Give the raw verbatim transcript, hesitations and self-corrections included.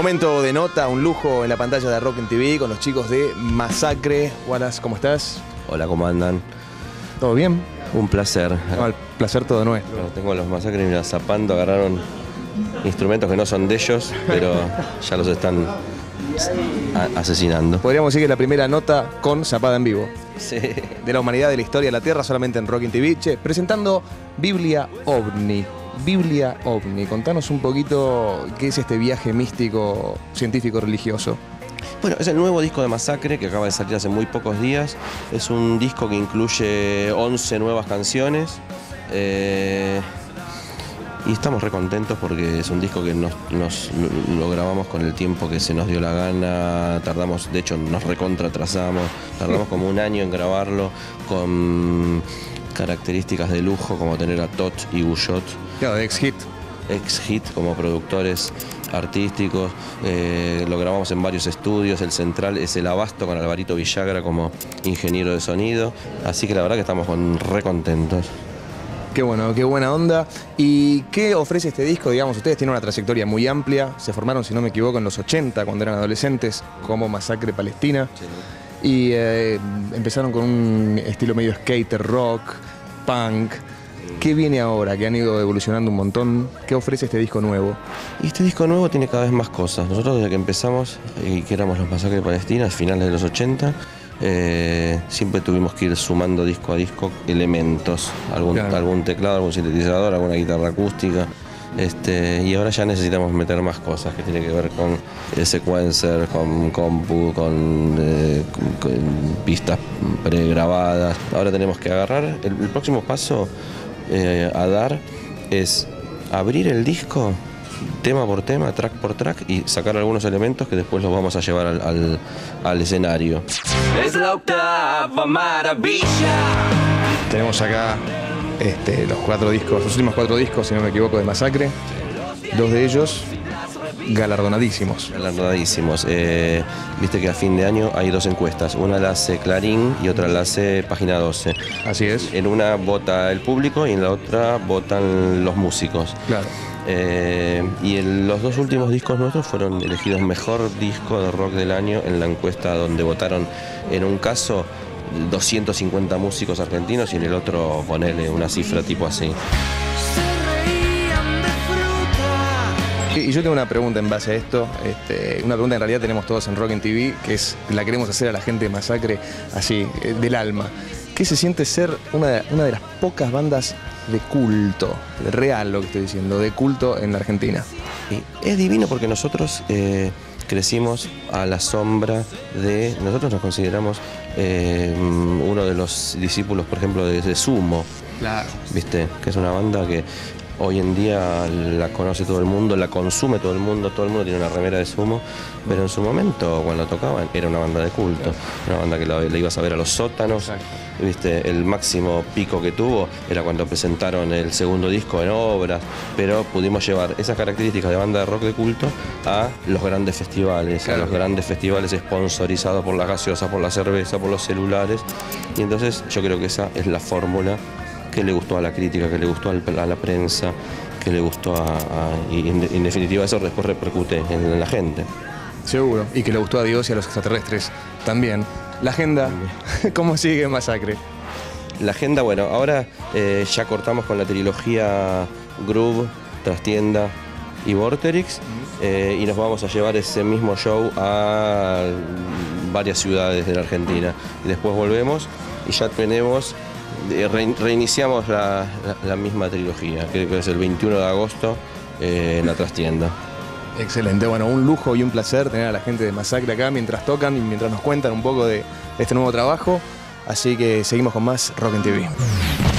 Momento de nota, un lujo en la pantalla de Rockin' T V con los chicos de Masacre. Wallace, ¿cómo estás? Hola, ¿cómo andan? ¿Todo bien? Un placer. No, el placer todo nuestro. Bueno, tengo los Masacres y la Zapando, agarraron instrumentos que no son de ellos, pero ya los están asesinando. Podríamos decir que la primera nota con Zapada en vivo. Sí. De la humanidad, de la historia de la Tierra, solamente en Rockin' T V. Che, presentando Biblia OVNI. Biblia OVNI. Contanos un poquito qué es este viaje místico, científico, religioso. Bueno, es el nuevo disco de Masacre que acaba de salir hace muy pocos días. Es un disco que incluye once nuevas canciones. Eh... Y estamos re contentos porque es un disco que nos, nos lo grabamos con el tiempo que se nos dio la gana. Tardamos, de hecho nos recontratrasamos, tardamos como un año en grabarlo con características de lujo como tener a Tot y Bullot. Claro, ex-hit. Ex-hit como productores artísticos. Eh, lo grabamos en varios estudios. El central es El Abasto con Alvarito Villagra como ingeniero de sonido. Así que la verdad que estamos con, re contentos. Qué bueno, qué buena onda. ¿Y qué ofrece este disco? Digamos, ustedes tienen una trayectoria muy amplia. Se formaron, si no me equivoco, en los ochenta, cuando eran adolescentes, como Masacre Palestina. Sí. Y eh, empezaron con un estilo medio skater, rock, punk. ¿Qué viene ahora? Que han ido evolucionando un montón. ¿Qué ofrece este disco nuevo? Y este disco nuevo tiene cada vez más cosas. Nosotros desde que empezamos, y que éramos los Masacre Palestina, a finales de los ochenta, Eh, siempre tuvimos que ir sumando disco a disco elementos, algún, claro. algún teclado, algún sintetizador, alguna guitarra acústica, este, y ahora ya necesitamos meter más cosas que tienen que ver con eh, sequencer, con compu, con, eh, con, con pistas pregrabadas. Ahora tenemos que agarrar, el, el próximo paso eh, a dar es abrir el disco tema por tema, track por track, y sacar algunos elementos que después los vamos a llevar al, al, al escenario. Es la octava maravilla. Tenemos acá este, los cuatro discos, los últimos cuatro discos, si no me equivoco, de Masacre. Dos de ellos galardonadísimos. Galardonadísimos. Eh, Viste que a fin de año hay dos encuestas. Una la hace Clarín y otra la hace Página doce. Así es. En una vota el público y en la otra votan los músicos. Claro. Eh, y el, los dos últimos discos nuestros fueron elegidos mejor disco de rock del año en la encuesta donde votaron, en un caso, doscientos cincuenta músicos argentinos y en el otro, ponele, una cifra tipo así. Y yo tengo una pregunta en base a esto, este, una pregunta que en realidad tenemos todos en Rockin' T V, que es la queremos hacer a la gente de Masacre, así, del alma. ¿Qué se siente ser una de, una de las pocas bandas de culto, real lo que estoy diciendo, de culto en la Argentina? Es divino porque nosotros eh, crecimos a la sombra de... Nosotros nos consideramos eh, uno de los discípulos, por ejemplo, de, de Sumo. Claro. ¿Viste? Que es una banda que... Hoy en día la conoce todo el mundo, la consume todo el mundo, todo el mundo tiene una remera de Sumo, pero en su momento, cuando tocaban, era una banda de culto, una banda que la, la ibas a ver a los sótanos. Exacto. Viste, el máximo pico que tuvo era cuando presentaron el segundo disco en Obras, pero pudimos llevar esas características de banda de rock de culto a los grandes festivales, claro. a los grandes festivales sponsorizados por las gaseosas, por la cerveza, por los celulares, y entonces yo creo que esa es la fórmula que le gustó a la crítica, que le gustó a la prensa, que le gustó a... a y en, en definitiva eso después repercute en, en la gente. Seguro. Y que le gustó a Dios y a los extraterrestres también. La agenda, también. ¿Cómo sigue Masacre? La agenda, bueno, ahora eh, ya cortamos con la trilogía Groove, Trastienda y Vorterix, eh, y nos vamos a llevar ese mismo show a varias ciudades de la Argentina. Y después volvemos y ya tenemos... Reiniciamos la, la, la misma trilogía, creo que es el veintiuno de agosto eh, en la Trastienda. Excelente, bueno, un lujo y un placer tener a la gente de Masacre acá mientras tocan y mientras nos cuentan un poco de este nuevo trabajo. Así que seguimos con más Rockin' T V.